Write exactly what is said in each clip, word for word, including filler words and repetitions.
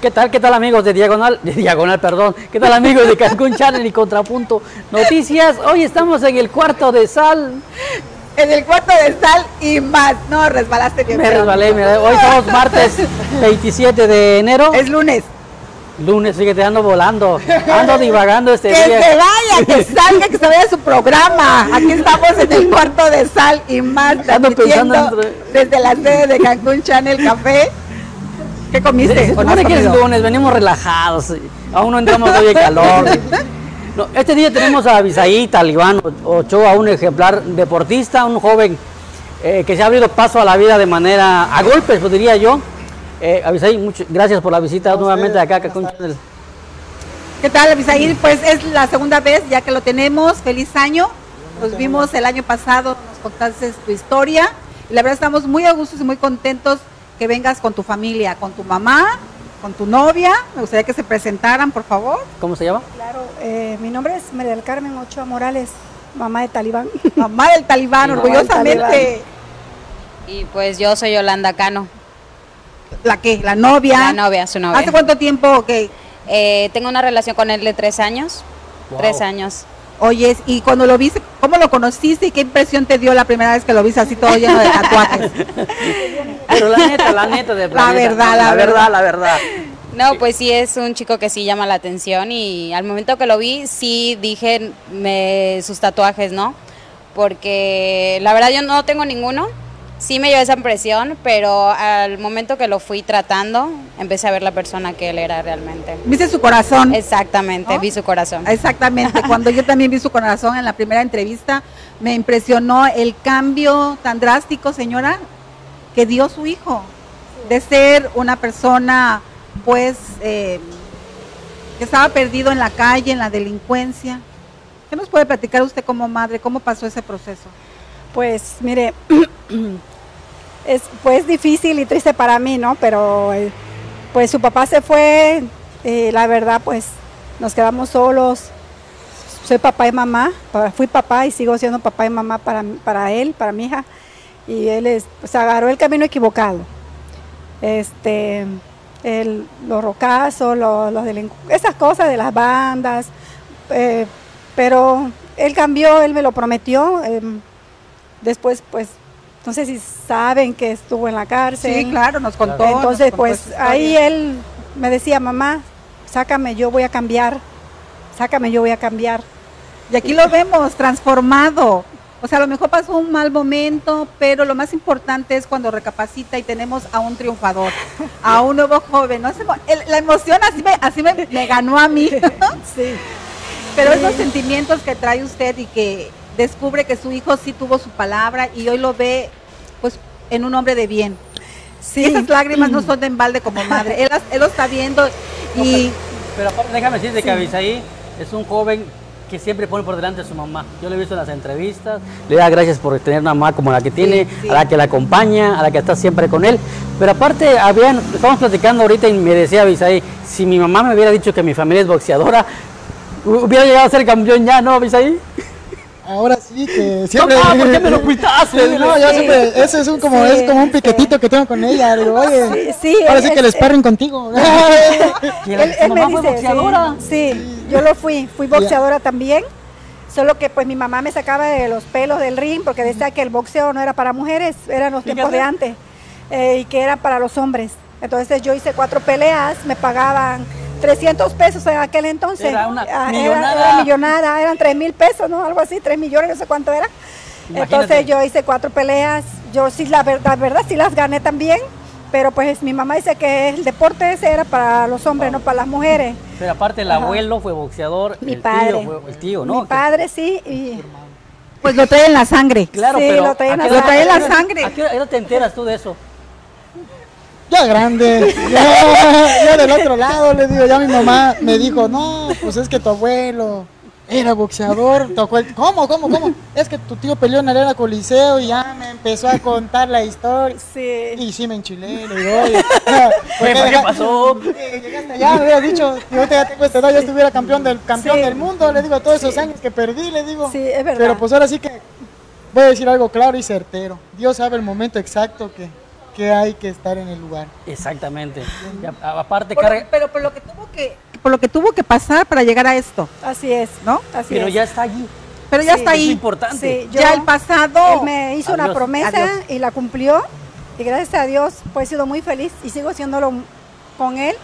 ¿Qué tal? ¿Qué tal amigos de Diagonal? De Diagonal, perdón. ¿Qué tal amigos de Cancún Channel y Contrapunto Noticias? Hoy estamos en el cuarto de sal. En el cuarto de sal y más. No, resbalaste. Me resbalé, mira. Hoy estamos martes veintisiete de enero. Es lunes. Lunes, fíjate, ando volando, ando divagando este que día. Que se vaya, que salga, que se vaya su programa. Aquí estamos en el cuarto de sal y más. Ando pensando desde la sede de Cancún Channel Café. ¿Qué comiste? Se supone que es lunes, venimos relajados, aún no entramos hoy de calor. No, este día tenemos a Abisaí, Talibán, Ochoa, un ejemplar deportista, un joven eh, que se ha abierto paso a la vida de manera, a golpes, pues, diría yo. Eh, Abisaí, muchas gracias por la visita nuevamente acá. ¿Qué tal, Abisaí? Pues es la segunda vez ya que lo tenemos. Feliz año. Nos vimos el año pasado, nos contaste tu historia. Y la verdad estamos muy a gusto y muy contentos que vengas con tu familia, con tu mamá, con tu novia. Me gustaría que se presentaran, por favor. ¿Cómo se llama? Claro, eh, mi nombre es María del Carmen Ochoa Morales, mamá de Talibán. Mamá del Talibán, mamá orgullosamente. Del Talibán. Y pues yo soy Yolanda Cano. ¿La qué? ¿La novia? La novia, su novia. ¿Hace cuánto tiempo que...? Eh, tengo una relación con él de tres años. Wow. Tres años. Oye, y cuando lo viste, ¿cómo lo conociste y qué impresión te dio la primera vez que lo viste así todo lleno de tatuajes? Pero la neta, la neta de planeta, la verdad, no, la, la verdad, verdad, la verdad. No, pues sí es un chico que sí llama la atención y al momento que lo vi sí dije me, sus tatuajes, ¿no? Porque la verdad yo no tengo ninguno, sí me dio esa impresión, pero al momento que lo fui tratando empecé a ver la persona que él era realmente. ¿Viste su corazón? Exactamente, ¿no? Vi su corazón. Exactamente, cuando yo también vi su corazón en la primera entrevista me impresionó el cambio tan drástico, señora, que dio su hijo, de ser una persona pues eh, que estaba perdido en la calle, en la delincuencia. ¿Qué nos puede platicar usted como madre? ¿Cómo pasó ese proceso? Pues mire, es pues difícil y triste para mí, ¿no? Pero eh, pues su papá se fue, eh, la verdad pues nos quedamos solos. Soy papá y mamá, fui papá y sigo siendo papá y mamá para, para él, para mi hija. Y él es, pues, agarró el camino equivocado, este, el, los rocazos, los, los esas cosas de las bandas, eh, pero él cambió, él me lo prometió, eh, después pues, no sé si saben que estuvo en la cárcel. Sí, claro, nos contó. Entonces nos contó pues ahí él me decía, mamá, sácame, yo voy a cambiar, sácame, yo voy a cambiar. Y aquí lo vemos transformado. O sea, a lo mejor pasó un mal momento, pero lo más importante es cuando recapacita y tenemos a un triunfador, a un nuevo joven. ¿No? La emoción así me, así me, me ganó a mí. Sí. Pero esos sentimientos que trae usted y que descubre que su hijo sí tuvo su palabra y hoy lo ve pues en un hombre de bien. Sí. Esas lágrimas no son de embalde como madre. Él, él lo está viendo y... Pero, pero déjame decirte sí. Que Abisaí es un joven que siempre pone por delante a su mamá. Yo le he visto en las entrevistas, le da gracias por tener una mamá como la que tiene, sí, sí. A la que la acompaña, a la que está siempre con él. Pero aparte, habían, estamos platicando ahorita y me decía Abisaí, si mi mamá me hubiera dicho que mi familia es boxeadora, hubiera llegado a ser campeón ya, ¿no, Abisaí? Ahora sí, que siempre... No, ¿por qué me lo ocultaste? No, yo siempre, ese es un, como, sí, es como un piquetito que tengo con ella, digo, oye, sí, sí, parece es, que les parren contigo. Él, él me dice, boxeadora. Sí, sí, yo lo fui, fui boxeadora yeah. también, solo que pues mi mamá me sacaba de los pelos del ring, porque decía que el boxeo no era para mujeres, eran los tiempos de antes, eh, y que era para los hombres. Entonces yo hice cuatro peleas, me pagaban trescientos pesos en aquel entonces. Era una millonada. Era, era millonada, eran tres mil pesos, ¿no? Algo así, tres millones, no sé cuánto era. Imagínate. Entonces yo hice cuatro peleas, yo sí, la verdad, verdad, sí las gané también, pero pues mi mamá dice que el deporte ese era para los hombres, wow. No para las mujeres. Pero aparte el Ajá. abuelo fue boxeador, mi el padre, tío, fue, el tío, ¿no? Mi padre sí, y... Pues lo trae en la sangre. Claro, sí, pero lo trae en la, la, trae la sangre. ¿A qué hora te enteras tú de eso? Ya grande, ya, ya del otro lado, le digo, ya mi mamá me dijo, no, pues es que tu abuelo era boxeador, tu abuelo, ¿cómo, cómo, cómo? Es que tu tío peleó en el Arena Coliseo y ya me empezó a contar la historia. Sí. Y sí me enchilé, le digo, oye, ¿por qué pasó? Llegaste allá, me hubiera dicho, yo te tengo esta edad, yo estuviera campeón del, campeón sí. del mundo, le digo, todos sí. esos años que perdí, le digo. Sí, es verdad. Pero pues ahora sí que voy a decir algo claro y certero, Dios sabe el momento exacto que... que hay que estar en el lugar. Exactamente. A, aparte, por, carga... Pero por lo que tuvo que, por lo que tuvo que pasar para llegar a esto. Así es, ¿no? Así pero es. ya está allí. Pero ya sí, está ahí. Es importante. Sí, yo, ya el pasado. Él me hizo adiós, una promesa adiós. y la cumplió. Y gracias a Dios, pues he sido muy feliz y sigo siéndolo con él.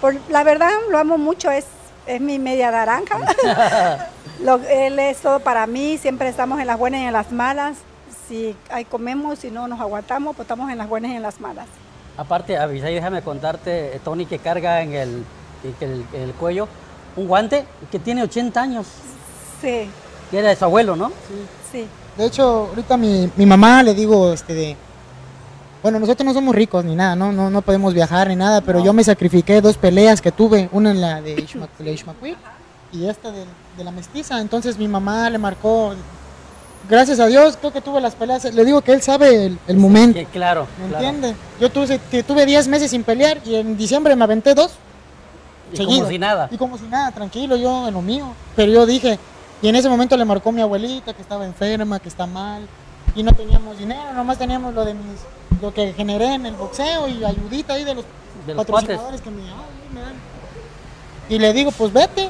Por, la verdad, lo amo mucho, es, es mi media naranja. Lo, él es todo para mí, siempre estamos en las buenas y en las malas. Si ahí comemos, si no nos aguantamos, pues estamos en las buenas y en las malas. Aparte, Abisaí, déjame contarte, Tony, que carga en el, en el, en el cuello un guante que tiene ochenta años. Sí. Que era de su abuelo, ¿no? Sí. sí. De hecho, ahorita mi, mi mamá le digo, este, de... Bueno, nosotros no somos ricos ni nada, no no, no podemos viajar ni nada, pero no. yo me sacrifiqué dos peleas que tuve, una en la de Ixmaquil y esta de, de la mestiza. Entonces mi mamá le marcó, gracias a Dios, creo que tuve las peleas. Le digo que él sabe el, el momento. Sí, claro. ¿Me claro. entiende? Yo tuve, tuve diez meses sin pelear y en diciembre me aventé dos. Y seguido, como si nada. Y como si nada, tranquilo, yo en lo mío. Pero yo dije, y en ese momento le marcó mi abuelita que estaba enferma, que está mal. Y no teníamos dinero, nomás teníamos lo de mis, lo que generé en el boxeo y ayudita ahí de los, de los patrocinadores cuates. que me, ay, me dan. Y le digo, pues vete,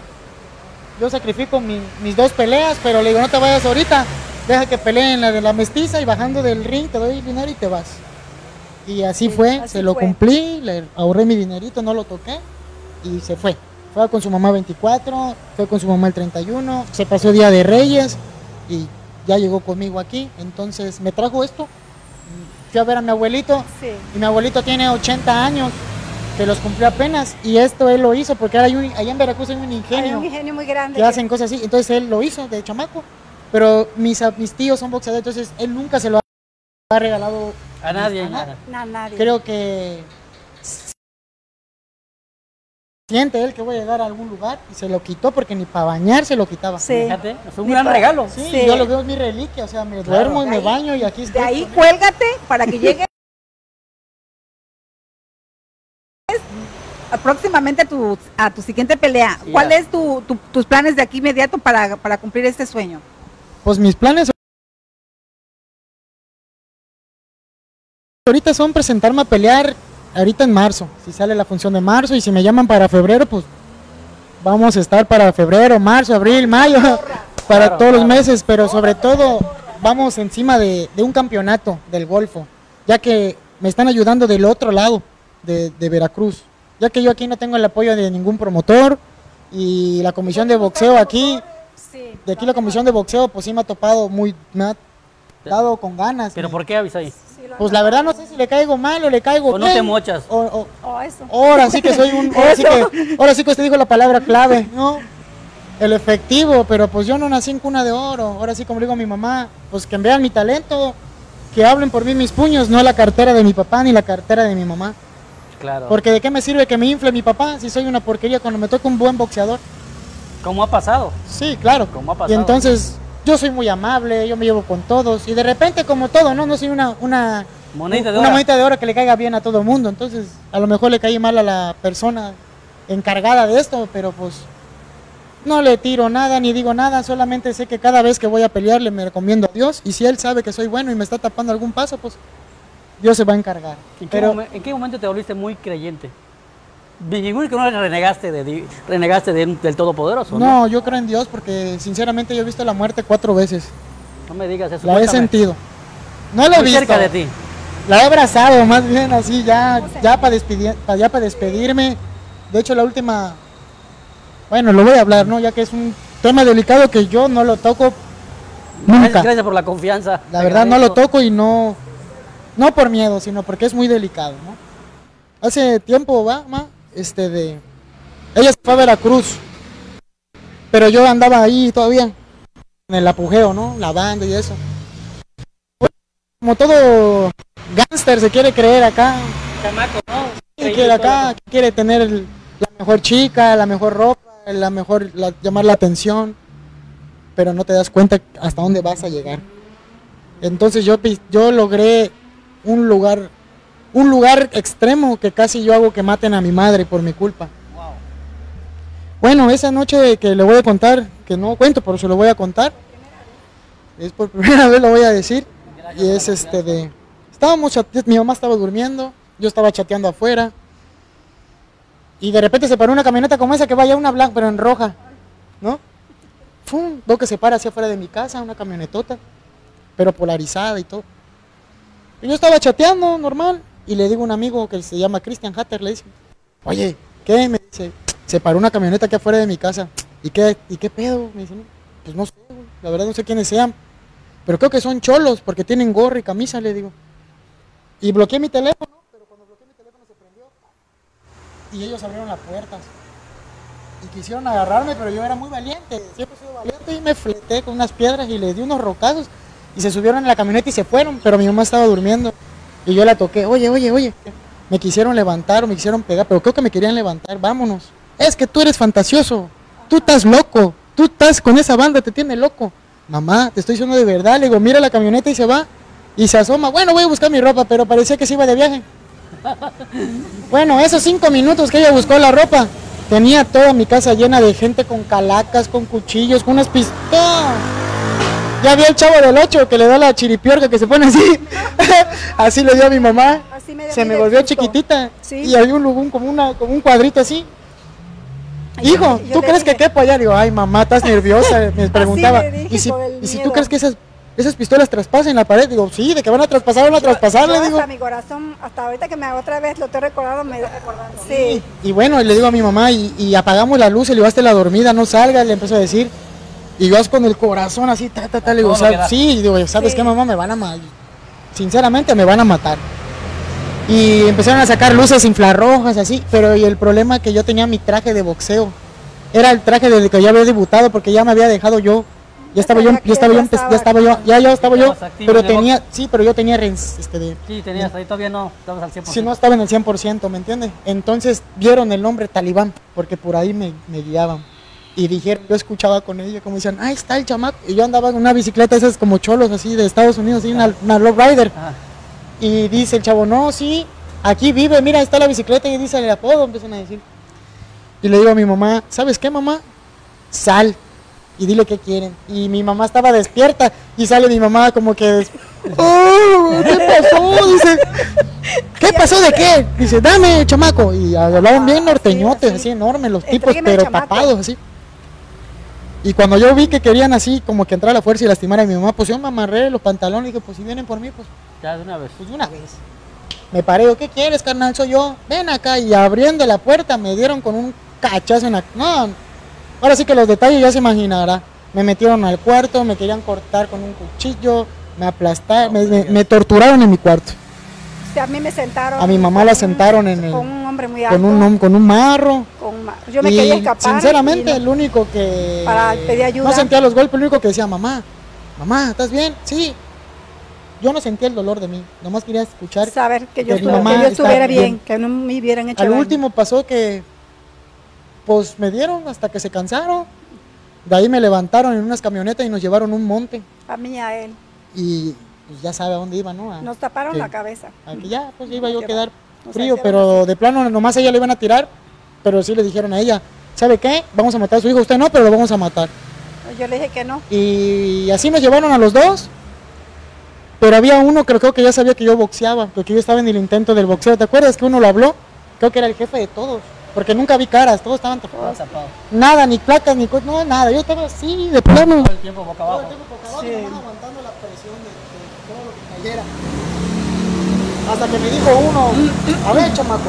yo sacrifico mi, mis dos peleas, pero le digo, no te vayas ahorita, deja que peleen la de la mestiza y bajando del ring te doy el dinero y te vas. Y así sí, fue, así se lo fue. cumplí, le ahorré mi dinerito, no lo toqué y se fue. Fue con su mamá veinticuatro, fue con su mamá el treinta y uno, se pasó Día de Reyes y... ya llegó conmigo aquí, entonces me trajo esto, fui a ver a mi abuelito, sí. y mi abuelito tiene ochenta años, que los cumplió apenas, y esto él lo hizo, porque ahora hay un, allá en Veracruz hay un ingenio, hay un ingenio muy grande, que hacen cosas así, entonces él lo hizo de chamaco, pero mis, mis tíos son boxeadores, entonces él nunca se lo ha regalado a nadie, a nadie. No, nadie. Creo que siente él que voy a llegar a algún lugar y se lo quitó porque ni para bañar se lo quitaba. Sí. Fíjate, fue un ni gran para... regalo. Sí, sí, yo lo veo, es mi reliquia, o sea, me claro, duermo y me ahí, baño y aquí estoy. De ahí cuélgate para que llegue próximamente tu, a tu siguiente pelea. Sí, ¿Cuál ya. es tu, tu, tus planes de aquí inmediato para, para cumplir este sueño? Pues mis planes ahorita son presentarme a pelear ahorita en marzo, si sale la función de marzo y si me llaman para febrero, pues vamos a estar para febrero, marzo, abril, mayo, para claro, todos claro. los meses, pero sobre todo vamos encima de, de un campeonato del Golfo, ya que me están ayudando del otro lado de, de Veracruz, ya que yo aquí no tengo el apoyo de ningún promotor y la comisión de boxeo aquí, de aquí la comisión de boxeo pues sí me ha topado muy, me ha dado con ganas. ¿Pero me... por qué avisáis? Pues la verdad no sé si le caigo mal o le caigo bien. O no te mochas. O, o, oh, eso. Ahora sí que soy un... Ahora, sí que, ahora sí que usted dijo la palabra clave, ¿no? El efectivo, pero pues yo no nací en cuna de oro. Ahora sí, como digo a mi mamá, pues que vean mi talento, que hablen por mí mis puños, no la cartera de mi papá ni la cartera de mi mamá. Claro. Porque de qué me sirve que me infle mi papá si soy una porquería cuando me toca un buen boxeador. ¿Cómo ha pasado? Sí, claro. ¿Cómo ha pasado? Y entonces... yo soy muy amable, yo me llevo con todos y de repente como todo, no no soy una, una, monedita, de una monedita de oro que le caiga bien a todo el mundo, entonces a lo mejor le cae mal a la persona encargada de esto, pero pues no le tiro nada ni digo nada, solamente sé que cada vez que voy a pelear le me recomiendo a Dios y si él sabe que soy bueno y me está tapando algún paso, pues Dios se va a encargar. ¿En qué, pero, momen, ¿en qué momento te volviste muy creyente? Ningún que no renegaste, de, renegaste de, del Todopoderoso. No, no, yo creo en Dios porque sinceramente yo he visto la muerte cuatro veces. No me digas eso. La he sentido. No la he visto. Cerca de ti. La he abrazado, más bien así, ya, ya para despedir, ya para despedirme. De hecho, la última, bueno, lo voy a hablar, ¿no? Ya que es un tema delicado que yo no lo toco nunca. Gracias por la confianza. La verdad no lo toco y no, no por miedo, sino porque es muy delicado, ¿no? Hace tiempo, va, ma. Este de... ella se fue a Veracruz, pero yo andaba ahí todavía, en el apogeo, ¿no? La banda y eso. Como todo gángster se quiere creer acá. Chamaco, ¿no? Se quiere acá, quiere tener el, la mejor chica, la mejor ropa, la mejor... La, llamar la atención, pero no te das cuenta hasta dónde vas a llegar. Entonces yo, yo logré un lugar... un lugar extremo que casi yo hago que maten a mi madre por mi culpa. Wow. Bueno, esa noche que le voy a contar, que no cuento, pero se lo voy a contar. Es por primera vez lo voy a decir. Gracias, y es este de... Estábamos chateando, mi mamá estaba durmiendo, yo estaba chateando afuera. Y de repente se paró una camioneta como esa que vaya una blanca, pero en roja, ¿no? ¡Fum! Veo que se para hacia afuera de mi casa, una camionetota, pero polarizada y todo. Y yo estaba chateando, normal, y le digo a un amigo que se llama Christian Hatter, le dice, oye, ¿qué? Me dice, se paró una camioneta aquí afuera de mi casa. ¿Y qué, y qué pedo? Me dice, pues no sé, la verdad no sé quiénes sean, pero creo que son cholos, porque tienen gorro y camisa, le digo. Y bloqueé mi teléfono. Y ellos abrieron las puertas y quisieron agarrarme, pero yo era muy valiente, siempre he sido valiente, y me fleté con unas piedras y les di unos rocazos y se subieron en la camioneta y se fueron, pero mi mamá estaba durmiendo y yo la toqué, oye, oye, oye, me quisieron levantar o me quisieron pegar, pero creo que me querían levantar, vámonos. Es que tú eres fantasioso, tú estás loco, tú estás con esa banda, te tiene loco. Mamá, te estoy diciendo de verdad, le digo, mira la camioneta y se va y se asoma, bueno, voy a buscar mi ropa, pero parecía que se iba de viaje. Bueno, esos cinco minutos que ella buscó la ropa, tenía toda mi casa llena de gente con calacas, con cuchillos, con unas pistolas. Ya vi el chavo del ocho que le da la chiripiorca que se pone así. Así le dio a mi mamá. Así me se me volvió chiquitita. ¿Sí? Y había un lugar como, una, como un cuadrito así. Ay, hijo, ¿tú crees dije... que quepo allá? Digo, ay mamá, estás nerviosa. Me preguntaba. ¿Y si, ¿y si tú crees que esas... ¿Esas pistolas traspasan la pared? Digo, sí, ¿de que van a traspasar? Van a traspasar, yo, yo le digo. Hasta mi corazón, hasta ahorita que me hago otra vez, lo estoy recordando, me está recordando. Sí. Y, y bueno, le digo a mi mamá, y, y apagamos la luz, y le digo, hazte la dormida, no salga, le empezó a decir. Y yo con el corazón así, ta, ta, ta, le digo, sí, digo, ¿sabes sí. qué, mamá? Me van a matar. Sinceramente, me van a matar. Y empezaron a sacar luces infrarrojas, así, pero y el problema es que yo tenía mi traje de boxeo. Era el traje del que yo había debutado, porque ya me había dejado yo. Ya estaba yo, ya estaba yo, ya estaba yo, ya yo estaba yo, pero tenía, sí, pero yo tenía este de... Sí, tenías, ahí todavía no, estabas al cien por ciento. Sí, no estaba en el cien por ciento, ¿me entiendes? Entonces vieron el nombre Talibán, porque por ahí me, me guiaban. Y dijeron, yo escuchaba con ellos, como decían, ahí está el chamaco. Y yo andaba en una bicicleta, esas como cholos así de Estados Unidos, así, una, una lowrider. Y dice el chavo, no, sí, aquí vive, mira, está la bicicleta, y dice el apodo, empiezan a decir. Y le digo a mi mamá, ¿sabes qué, mamá? Sal. Y dile qué quieren. Y mi mamá estaba despierta y sale mi mamá como que, oh, ¿qué pasó? Dice, ¿qué pasó de qué? Dice, dame, chamaco. Y hablaban bien norteñotes, así enormes los tipos, pero tapados así. Y cuando yo vi que querían así como que entrar a la fuerza y lastimar a mi mamá, pues yo me amarré los pantalones y dije, pues si vienen por mí, pues ya de una vez. Pues de una vez. Me paré, ¿qué quieres, carnal? Soy yo. Ven acá. Y abriendo la puerta me dieron con un cachazo en la... No. Ahora sí que los detalles ya se imaginará. Me metieron al cuarto, me querían cortar con un cuchillo, me aplastaron, no, me, me torturaron en mi cuarto. O sea, a mí me sentaron. A mi mamá la sentaron un, en el, con un hombre muy alto. Con un, con un marro. Con un marro. Yo me y quería escapar. Sinceramente, no, el único que... Para pedir ayuda. No sentía los golpes, el único que decía, mamá, mamá, ¿estás bien? Sí. Yo no sentía el dolor de mí, nomás quería escuchar. Saber que yo, que estuve, que yo estuviera bien, bien, que no me hubieran hecho. Al daño. Último pasó que... Pues me dieron hasta que se cansaron. De ahí me levantaron en unas camionetas y nos llevaron un monte. A mí, a él. Y pues ya sabe a dónde iba, ¿no? A, nos taparon que, la cabeza. Aquí ya, pues iba yo a quedar frío, o sea, pero de plano nomás a ella le iban a tirar, pero sí le dijeron a ella, ¿sabe qué? Vamos a matar a su hijo, usted no, pero lo vamos a matar. Yo le dije que no. Y así nos llevaron a los dos, pero había uno que creo que ya sabía que yo boxeaba, porque yo estaba en el intento del boxeo, ¿te acuerdas que uno lo habló? Creo que era el jefe de todos. Porque nunca vi caras, todos estaban tapados. Nada, ni placas, ni cosas, no, nada. Yo estaba así, de plano. Todo el tiempo boca abajo. Todo el tiempo boca abajo, sí. Aguantando la presión de, de todo lo que cayera. Hasta que me dijo uno, a ver, chamaco,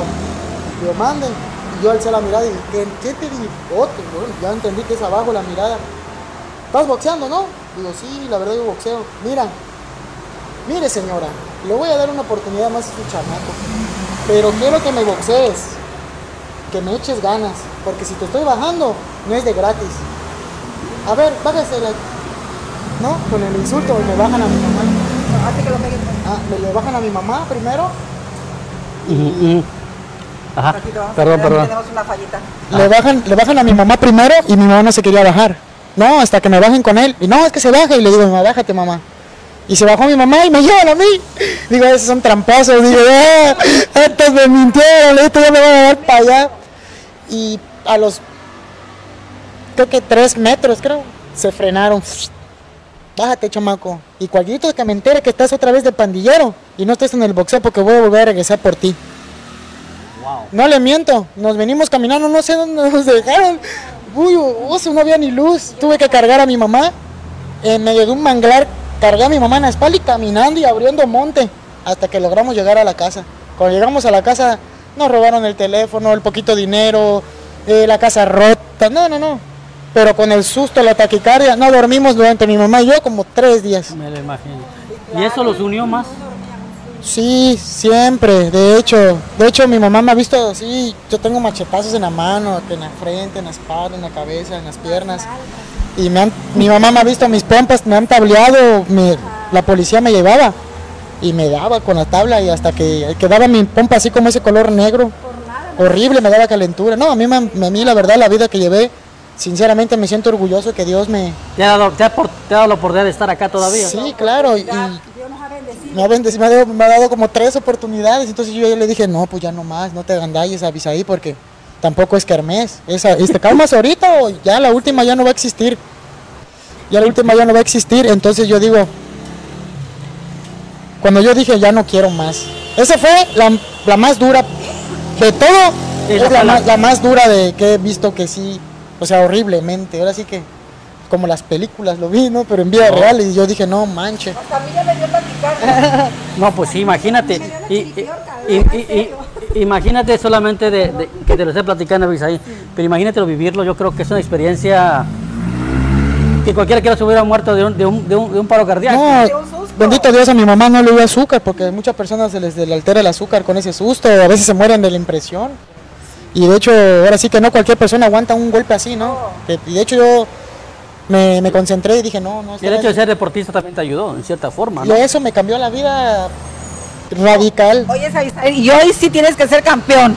lo manden. Y yo alcé la mirada y dije, ¿qué, qué te digo? Otro, bueno, ya entendí que es abajo la mirada. ¿Estás boxeando, no? Digo, sí, la verdad yo boxeo. Mira, mire señora, le voy a dar una oportunidad más a su chamaco. Pero quiero que me boxees. Que me eches ganas, porque si te estoy bajando, no es de gratis. A ver, bájese la... ¿No? Con el insulto, me bajan a mi mamá. Antes que lo peguen. Ah, me le bajan a mi mamá primero. Y... y, y... Ajá, perdón, perdón. Tenemos una fallita. Le bajan, le bajan a mi mamá primero y mi mamá no se quería bajar. No, hasta que me bajen con él. Y no, es que se baja y le digo, mamá, bájate, mamá. Y se bajó mi mamá y me llevan a mí. Digo, esos son tramposos. Digo, ¡ah! Estos me mintieron, esto ya me van a dar para allá. Y a los, creo que tres metros, creo, se frenaron. bájate, chamaco, y cualquier que me entere que estás otra vez de pandillero y no estés en el boxeo, porque voy a volver a regresar por ti. Wow. No le miento, nos venimos caminando, no sé dónde nos dejaron. Uy, oso, no había ni luz, tuve que cargar a mi mamá en medio de un manglar, cargué a mi mamá en la espalda y caminando y abriendo monte hasta que logramos llegar a la casa. Cuando llegamos a la casa nos robaron el teléfono, el poquito dinero, eh, la casa rota, no, no, no. Pero con el susto, la taquicardia, no dormimos durante mi mamá y yo como tres días. Me lo imagino. ¿Y eso los unió más? Sí, siempre, de hecho, de hecho mi mamá me ha visto así, yo tengo machetazos en la mano, en la frente, en la espalda, en la cabeza, en las piernas. Y me han, mi mamá me ha visto mis pompas, me han tableado, me, la policía me llevaba y me daba con la tabla y hasta que quedaba mi pompa así como ese color negro, horrible, me daba calentura. No, a mí, a mí la verdad, la vida que llevé, sinceramente me siento orgulloso que Dios me... Te ha dado, te ha por, te ha dado la oportunidad de estar acá todavía. Sí, ¿no? Claro. Y Dios nos ha bendecido. Me ha bendecido, me ha, me ha dado como tres oportunidades. Entonces yo, yo le dije, no, pues ya no más, no te agandalles, Abisaí, porque tampoco es kermés. Esa, este, calmas ahorita o ya la última ya no va a existir. Ya la última ya no va a existir. Entonces yo digo, cuando yo dije, ya no quiero más. Esa fue la, la más dura de todo. Es la, la, la más dura de que he visto que sí... O sea, horriblemente, ahora sí que como las películas lo vi, ¿no? Pero en vida no. real, y yo dije, no manche. Hasta a mí ya me dio platicar, ¿no? No, pues sí, imagínate. Y, y, y, y, y, imagínate solamente de, de, que te lo esté platicando, Abisaí, pero imagínatelo vivirlo, yo creo que es una experiencia que cualquiera que se hubiera muerto de un, de un, de un, de un paro cardíaco. No, bendito Dios, a mi mamá no le dio azúcar, porque muchas personas se les, les altera el azúcar con ese susto, a veces se mueren de la impresión. Y de hecho, ahora sí que no cualquier persona aguanta un golpe así, ¿no? Oh. Que, y de hecho yo me, me concentré y dije, no, no. Y el hecho de ser deportista también te ayudó, en cierta forma, ¿no? Y eso me cambió la vida radical. Oye, y hoy sí tienes que ser campeón.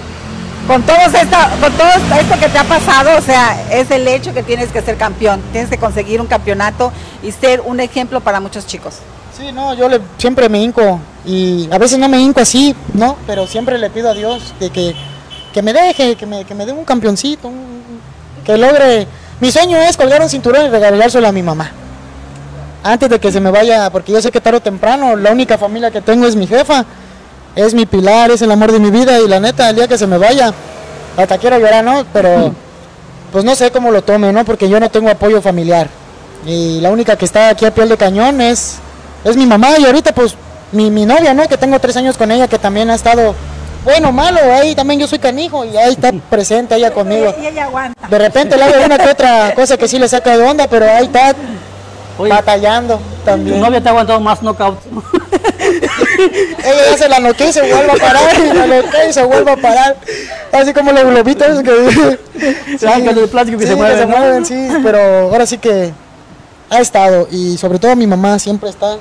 Con todo, esta, con todo esto que te ha pasado, o sea, es el hecho que tienes que ser campeón. Tienes que conseguir un campeonato y ser un ejemplo para muchos chicos. Sí, no, yo le, siempre me hinco. Y a veces no me hinco así, ¿no? Pero siempre le pido a Dios de que... que me deje, que me, que me dé un campeoncito, un, que logre. Mi sueño es colgar un cinturón y regalárselo a mi mamá, antes de que se me vaya, porque yo sé que tarde o temprano, la única familia que tengo es mi jefa, es mi pilar, es el amor de mi vida, y la neta, el día que se me vaya, hasta quiero llorar, ¿no? Pero, pues no sé cómo lo tome, ¿no? Porque yo no tengo apoyo familiar, y la única que está aquí a piel de cañón es, es mi mamá, y ahorita, pues, mi, mi novia, ¿no? Que tengo tres años con ella, que también ha estado... Bueno, malo, ahí también yo soy canijo y ahí está presente ella conmigo. Y ella aguanta. De repente le hago una que otra cosa que sí le saca de onda, pero ahí está. Oye, batallando también. Tu novia te ha aguantado más knockout. Ella hace la noche y se vuelve a parar, y la noche y se vuelve a parar. Así como los globitos que... sí, de plástico que sí, se mueven. Que se mueven, ¿no? Sí, pero ahora sí que ha estado. Y sobre todo mi mamá siempre está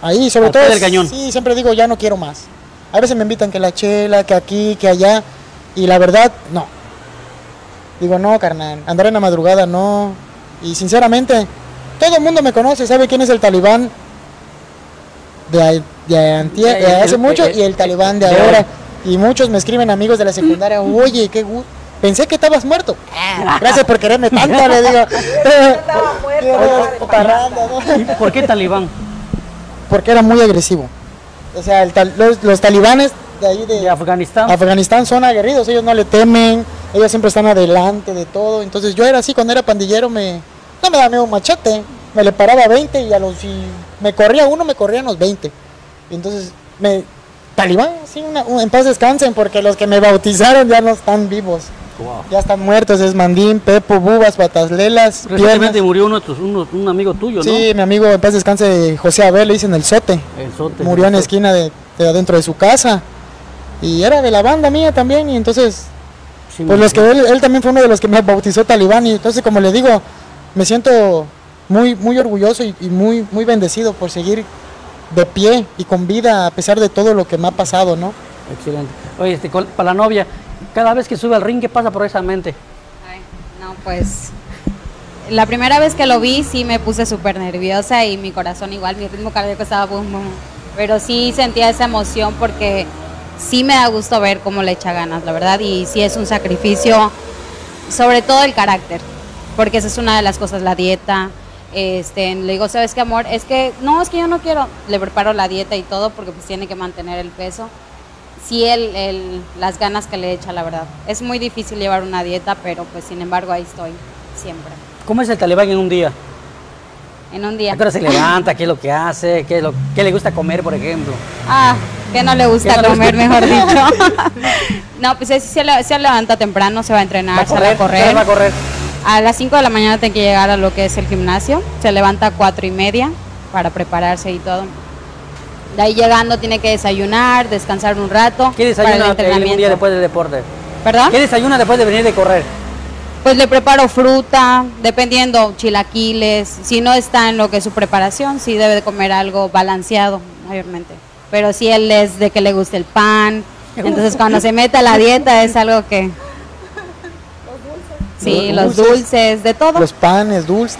ahí. Sobre todo del cañón. Sí, siempre digo, ya no quiero más. A veces me invitan que la chela, que aquí, que allá, y la verdad, no. Digo, no, carnal, andar en la madrugada, no. Y sinceramente, todo el mundo me conoce, sabe quién es el Talibán de, de, antier, de hace mucho y el Talibán de ahora. Y muchos me escriben amigos de la secundaria, oye, qué gusto. Pensé que estabas muerto. Gracias por quererme tanto, le digo. ¿Por qué Talibán? Porque era muy agresivo. O sea, el tal, los, los talibanes de ahí de, de Afganistán. Afganistán son aguerridos, ellos no le temen, ellos siempre están adelante de todo. Entonces yo era así, cuando era pandillero me, no me daba miedo un machete, me le paraba veinte y a los y me corría uno, me corrían los veinte. Entonces, me talibán, sí, una, un, en paz descansen, porque los que me bautizaron ya no están vivos. Wow. Ya están muertos, es Mandín, Pepo, Bubas, Pataslelas. Recientemente murió uno de tus, uno, un amigo tuyo, sí, ¿no? Sí, mi amigo, en paz descanse, José Abel, le dicen el Sote. El Sote. Murió en la esquina de, de adentro de su casa. Y era de la banda mía también, y entonces... Sí, pues los que él, él también fue uno de los que me bautizó Talibán, y entonces, como le digo, me siento muy, muy orgulloso y, y muy, muy bendecido por seguir de pie y con vida, a pesar de todo lo que me ha pasado, ¿no? Excelente. Oye, este, para la novia... Cada vez que sube al ring, ¿qué pasa por esa mente? Ay, no, pues, la primera vez que lo vi sí me puse súper nerviosa y mi corazón igual, mi ritmo cardíaco estaba bum, bum. Pero sí sentía esa emoción porque sí me da gusto ver cómo le echa ganas, la verdad, y sí es un sacrificio, sobre todo el carácter, porque esa es una de las cosas, la dieta, Este, le digo, ¿sabes qué, amor? Es que, no, es que yo no quiero. Le preparo la dieta y todo porque pues tiene que mantener el peso. Sí, el, el, las ganas que le echa, la verdad. Es muy difícil llevar una dieta, pero pues sin embargo ahí estoy, siempre. ¿Cómo es el talibán en un día? En un día. ¿A qué hora se levanta? ¿Qué es lo que hace? ¿Qué, es lo, qué le gusta comer, por ejemplo? Ah, que no le gusta no comer, le gusta? mejor dicho. No, pues es, se, le, se levanta temprano, se va a entrenar, va a correr, sale a correr. Se va a correr. A las cinco de la mañana tiene que llegar a lo que es el gimnasio. Se levanta a cuatro y media para prepararse y todo. De ahí llegando tiene que desayunar, descansar un rato. ¿Qué desayuna un día después del deporte? ¿Perdón? ¿Qué desayuna después de venir de correr? Pues le preparo fruta, dependiendo, chilaquiles. Si no está en lo que es su preparación, sí debe de comer algo balanceado mayormente. Pero si él es de que le guste el pan, entonces cuando se mete a la dieta es algo que... Sí, los dulces, los dulces de todo. Los panes, dulces.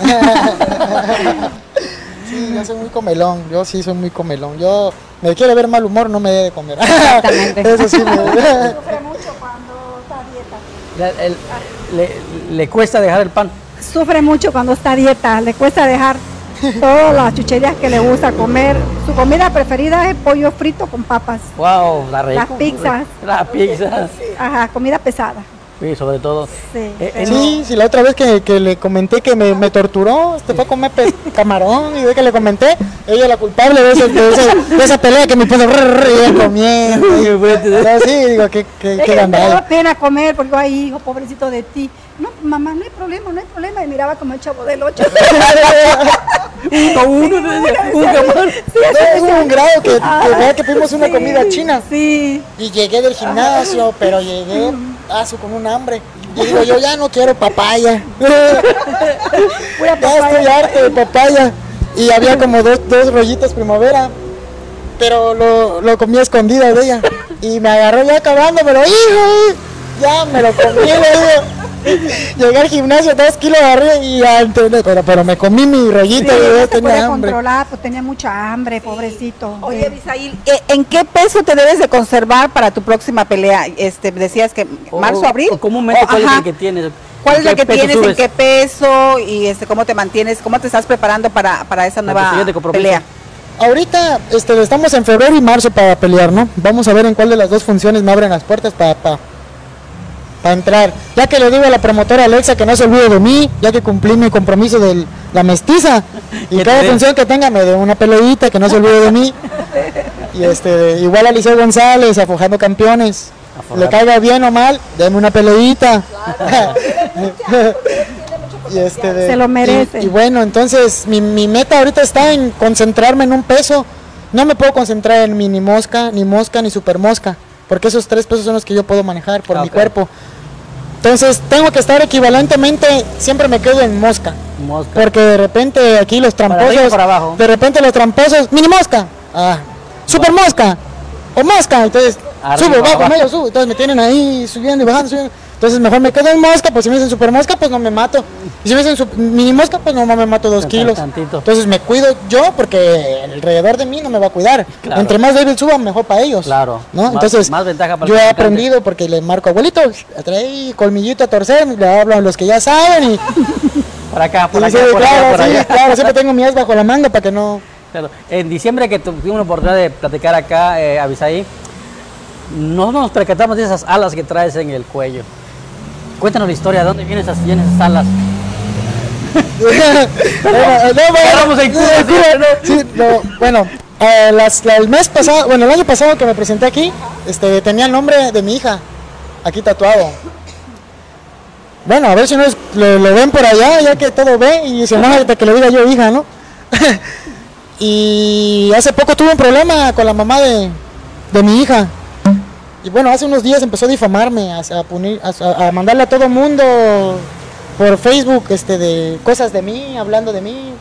Sí, yo soy muy comelón, yo sí soy muy comelón. Yo, me quiere ver mal humor, no me debe comer. Exactamente. Eso sí me debe. Sufre mucho cuando está a dieta. La, el, le, le cuesta dejar el pan. Sufre mucho cuando está a dieta, le cuesta dejar todas las chucherías que le gusta comer. Su comida preferida es pollo frito con papas. Wow, la rico. Las pizzas. Las pizzas. Ajá, comida pesada. Sí, sobre todo. Sí, eh, sí, no. sí, la otra vez que, que le comenté que me, me torturó, se fue a comer camarón, y de que le comenté, ella es la culpable de, ese, de, ese, de esa pelea que me puso comiendo. Sí, digo, que no pena comer, porque ay, hijo, pobrecito de ti. No, mamá, no hay problema, no hay problema. Y miraba como el Chavo del Ocho. Uno, uno, hubo un grado que, que, que pedimos una sí, comida china. Sí. Y llegué del gimnasio, ajá, pero llegué aso con un hambre. Y digo, yo ya no quiero papaya. Pura papaya. Ya estoy harto de papaya. Y había como dos, dos rollitos primavera, pero lo, lo comí a escondidas de ella. Y me agarró ya acabando, pero hijo, ya me lo comí, le digo. Llegué al gimnasio, dos kilos de arriba y antes, pero, pero me comí mi rollito. Sí, y yo tenía hambre. Controlar, pues tenía mucha hambre, sí, pobrecito. Oye, Abisaí, ¿en qué peso te debes de conservar para tu próxima pelea? Este, decías que o, marzo, abril. O comúnmente, o, ¿cuál ajá. es el que tienes? ¿Cuál es la que tienes? Subes? ¿En qué peso? Y este, ¿cómo te mantienes? ¿Cómo te estás preparando para, para esa nueva pelea? Ahorita este, estamos en febrero y marzo para pelear, ¿no? Vamos a ver en cuál de las dos funciones me abren las puertas para... para para entrar, ya que le digo a la promotora Alexa que no se olvide de mí, ya que cumplí mi compromiso de la mestiza y cada función que tenga me dé una peleita, que no se olvide de mí. Y este, igual a Liceo González, afojando campeones, le caiga bien o mal, déme una peleita. Claro, y este de, se lo merece. Y, y bueno, entonces mi, mi meta ahorita está en concentrarme en un peso. No me puedo concentrar en mi ni mosca, ni mosca, ni super mosca, porque esos tres pesos son los que yo puedo manejar por okay. mi cuerpo. Entonces tengo que estar equivalentemente, siempre me quedo en mosca, mosca. porque de repente aquí los tramposos, para arriba, para abajo. de repente los tramposos, mini mosca, ah, super mosca, o mosca, entonces arriba, subo, bajo, medio, subo, entonces me tienen ahí subiendo y bajando, subiendo. Entonces mejor me quedo en mosca, pues si me dicen super mosca, pues no me mato, y si me dicen mini mosca, pues no, no me mato dos kilos, tantito. Entonces me cuido yo, porque alrededor de mí no me va a cuidar, claro. Entre más débil suba, mejor para ellos, claro. ¿No? Más, entonces más ventaja para yo he aprendido, porque le marco abuelitos, trae colmillito a torcer, le hablo a los que ya saben, y para acá, por y acá, dice, por claro, acá, por sí, allá. Claro, siempre tengo mi as bajo la manga para que no... Claro. En diciembre que tuvimos la oportunidad de platicar acá, eh, Abisaí, no nos percatamos de esas alas que traes en el cuello. Cuéntanos la historia, ¿de dónde vienen esas, vienen esas alas? Bueno, el mes pasado, bueno, el año pasado que me presenté aquí, este, tenía el nombre de mi hija, aquí tatuado. Bueno, a ver si no es, lo, lo ven por allá, ya que todo ve, y se enoja hasta que le diga yo hija, ¿no? Y hace poco tuve un problema con la mamá de, de mi hija. Y bueno, hace unos días empezó a difamarme, a, a, punir, a, a mandarle a todo mundo por Facebook este, de cosas de mí, hablando de mí.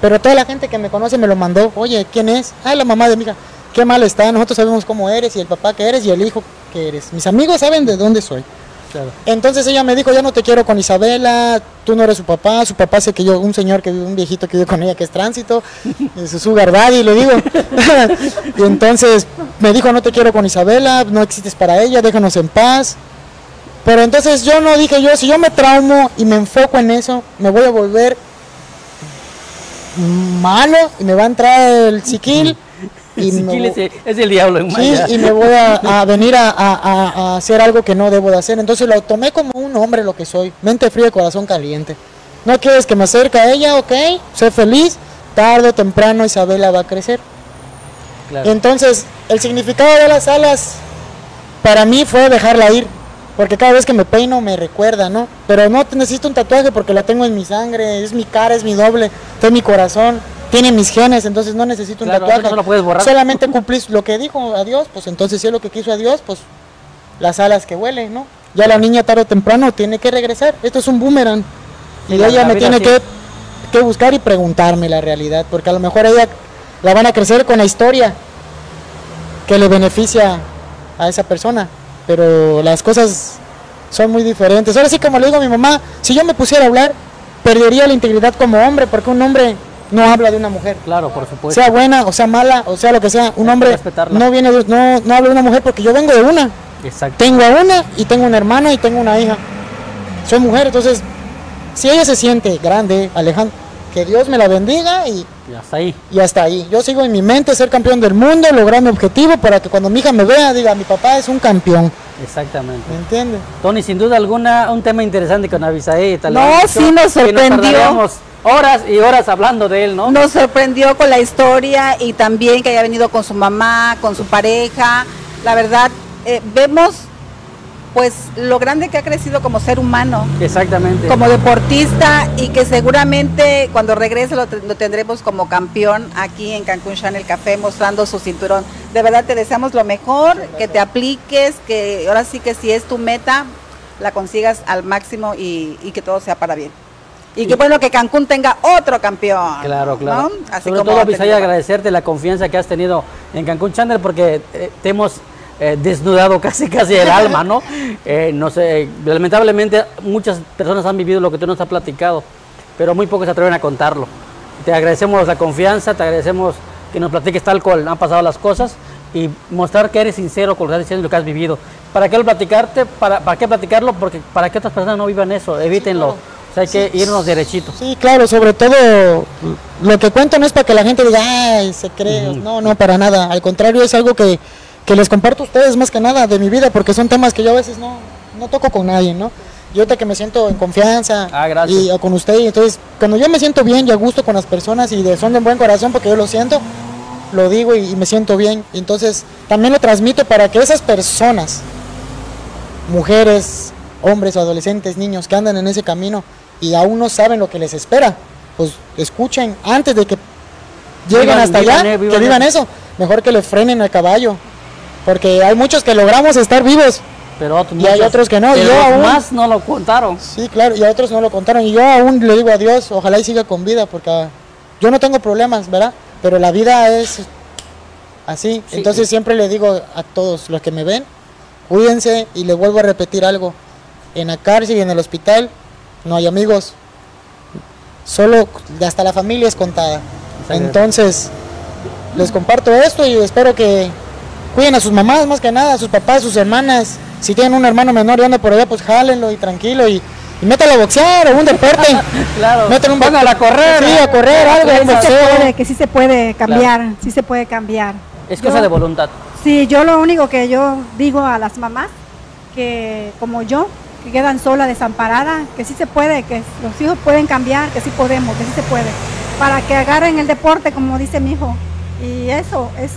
Pero toda la gente que me conoce me lo mandó. Oye, ¿quién es? Ah, la mamá de mi hija. Qué mal está, nosotros sabemos cómo eres, y el papá que eres, y el hijo que eres. Mis amigos saben de dónde soy. Claro. Entonces ella me dijo, ya no te quiero con Isabela, tú no eres su papá, su papá sé que yo, un señor, que un viejito que vive con ella que es tránsito, su sugar daddy, le digo. Y entonces me dijo, no te quiero con Isabela, no existes para ella, déjanos en paz. Pero entonces yo no dije yo, si yo me traumo y me enfoco en eso, me voy a volver malo y me va a entrar el chiquil. Y el chiquil es, el, es el diablo en maya. Sí, y me voy a, a venir a, a, a hacer algo que no debo de hacer. Entonces lo tomé como un hombre lo que soy, mente fría y corazón caliente. No quieres que me acerque a ella, ok, sé feliz, tarde o temprano Isabela va a crecer. Claro. Entonces el significado de las alas para mí fue dejarla ir, porque cada vez que me peino me recuerda, ¿no? Pero no necesito un tatuaje porque la tengo en mi sangre, es mi cara, es mi doble, es mi corazón, tiene mis genes, entonces no necesito un claro, tatuaje. No lo puedes borrar. Solamente cumplís lo que dijo a Dios, pues entonces si es lo que quiso a Dios, pues las alas que huelen, ¿no? Ya la niña tarde o temprano tiene que regresar, esto es un boomerang. Y la, ella me tiene que, que buscar y preguntarme la realidad, porque a lo mejor ella la van a crecer con la historia que le beneficia a esa persona, pero las cosas son muy diferentes. Ahora sí, como le digo a mi mamá, si yo me pusiera a hablar, perdería la integridad como hombre, porque un hombre no habla de una mujer. Claro, por supuesto. Sea buena, o sea mala, o sea lo que sea, un hombre no viene de, no, no habla de una mujer porque yo vengo de una. Exacto. Tengo a una y tengo una hermana y tengo una hija. Soy mujer, entonces... Si ella se siente grande, Alejandro, que Dios me la bendiga y, y hasta ahí. Y hasta ahí. Yo sigo en mi mente ser campeón del mundo, lograr mi objetivo para que cuando mi hija me vea diga, mi papá es un campeón. Exactamente. ¿Me entiendes? Tony, sin duda alguna, un tema interesante con Abisaí. No, dicho, sí nos sorprendió. Nos horas y horas hablando de él, ¿no? Nos sorprendió con la historia y también que haya venido con su mamá, con su pareja. La verdad, eh, vemos... pues lo grande que ha crecido como ser humano. Exactamente. Como deportista y que seguramente cuando regrese lo, lo tendremos como campeón aquí en Cancún Channel Café mostrando su cinturón. De verdad te deseamos lo mejor, que te apliques, que ahora sí que si es tu meta, la consigas al máximo y, y que todo sea para bien. Y qué bueno que Cancún tenga otro campeón. Claro, claro. ¿No? Así sobre como todo, Abisaí, agradecerte la confianza que has tenido en Cancún Channel porque eh, te hemos... Eh, desnudado casi casi el alma, ¿no? Eh, no sé, lamentablemente muchas personas han vivido lo que tú nos has platicado, pero muy pocos se atreven a contarlo. Te agradecemos la confianza, te agradecemos que nos platiques tal cual han pasado las cosas y mostrar que eres sincero con lo que estás diciendo, lo que has vivido. ¿Para qué platicarte? ¿Para, para qué platicarlo? Porque para que otras personas no vivan eso, evítenlo. O sea, hay que sí, irnos derechito. Sí, claro, sobre todo lo que cuento no es para que la gente diga, ay, se cree. Uh-huh. No, no, para nada. Al contrario, es algo que que les comparto a ustedes más que nada de mi vida, porque son temas que yo a veces no, no toco con nadie, ¿no? Yo ahorita que me siento en confianza ah, y o con ustedes, entonces cuando yo me siento bien y a gusto con las personas y de, son de buen corazón porque yo lo siento, lo digo y, y me siento bien, entonces también lo transmito para que esas personas, mujeres, hombres, adolescentes, niños que andan en ese camino y aún no saben lo que les espera, pues escuchen antes de que lleguen vivan, hasta vivan, allá, eh, vivan, que vivan eso, mejor que le frenen al caballo. Porque hay muchos que logramos estar vivos, pero otros, y hay muchos, otros que no. Pero yo aún, más no lo contaron. Sí, claro, y a otros no lo contaron. Y yo aún le digo a Dios, ojalá y siga con vida, porque yo no tengo problemas, ¿verdad? Pero la vida es así. Sí. Entonces siempre le digo a todos los que me ven, cuídense, y le vuelvo a repetir algo. En la cárcel y en el hospital no hay amigos. Solo hasta la familia es contada. Entonces, les comparto esto y espero que... cuiden a sus mamás más que nada, a sus papás, a sus hermanas. Si tienen un hermano menor y anda por allá, pues jálenlo y tranquilo y, y métalo a boxear o un deporte. Claro. Meten un boxeo, a correr. Sí, a correr, algo, un boxeo. Sí se puede, que sí se puede cambiar, claro. Sí se puede cambiar. Es cosa yo, de voluntad. Sí, yo lo único que yo digo a las mamás, que como yo, que quedan solas, desamparadas, que sí se puede, que los hijos pueden cambiar, que sí podemos, que sí se puede. Para que agarren el deporte, como dice mi hijo. Y eso es...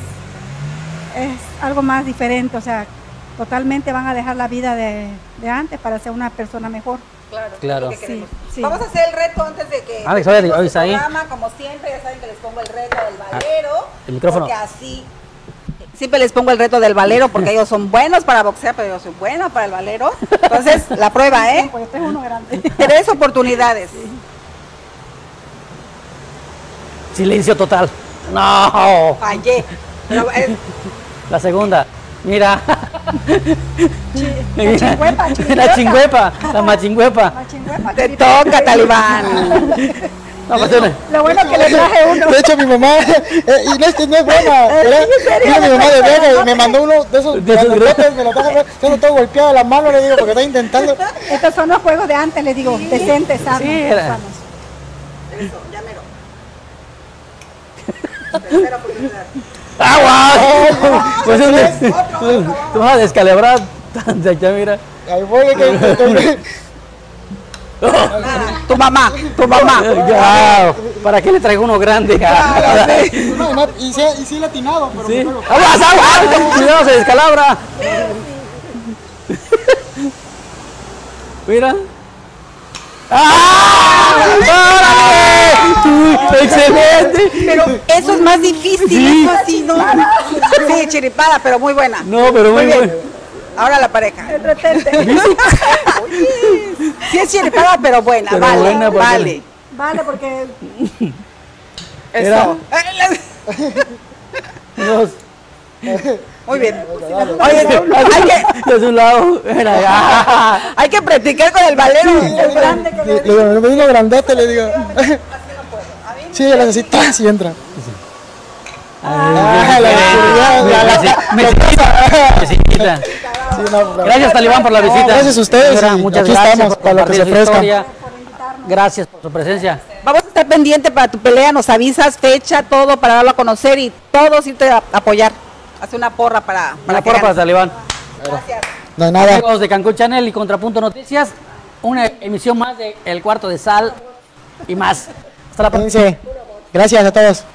es algo más diferente, o sea, totalmente van a dejar la vida de, de antes para ser una persona mejor. Claro, claro. Que sí, sí. Vamos a hacer el reto antes de que Alex, oye, oye, oye, programa, ahí. Como siempre, ya saben que les pongo el reto del valero, ah, el micrófono. Porque así, siempre les pongo el reto del valero, porque ellos son buenos para boxear, pero yo soy buena para el valero, entonces la prueba, ¿eh? Pues este es uno grande. Tres oportunidades. Sí. Silencio total. No. Fallé. Pero, eh, la segunda, mira, la chingüepa, la chingüepa, la machingüepa, te toca, Talibán. No, hecho, lo bueno que le traje uno. De hecho, mi mamá, eh, y no es que no es buena, mira, mi mamá de Vega y me mandó uno de esos grandotes, me lo trajo, yo lo tengo golpeado a la mano, le digo, porque está intentando. Estos son los juegos de antes, le digo, decentes, sanos, sanos. Eso, ya me lo. Tercera oportunidad. ¡Ah, guau! Pues es tú vas a descalibrar tanto allá, mira. Ahí voy, que tu mamá, tu mamá. Ya, ¿para qué le traigo uno grande? No, no, y sí, y sí latinado, pero sí. ¡Aguas, aguas! ¡Cuidado, se descalabra! Mira. ¡Ah! ¡Órale! ¡Excelente! Pero eso es más difícil, sí. Eso sí, no. Sí, chiripada, pero muy buena. No, pero muy, muy buena. Ahora la pareja. De repente. Sí es chiripada, pero buena, pero vale, buena, vale. Vale, porque... Eso. Dos. Muy bien. Oye, hay que... De su lado. Hay que practicar con el valero. El grande que le digo. Le digo grandote, le digo. Sí, le hace así, si entra. Gracias, Talibán, por la visita. Gracias a ustedes. Muchas gracias por compartir su historia. Gracias por su presencia. Vamos a estar pendiente para tu pelea. Nos avisas fecha, todo, para darlo a conocer y todos irte a apoyar. Hace una porra para, para Una porra para Talibán. Gracias. No, nada. Amigos de Cancún Channel y Contrapunto Noticias, una emisión más de El Cuarto de Sal y más. Hasta la próxima. Gracias a todos.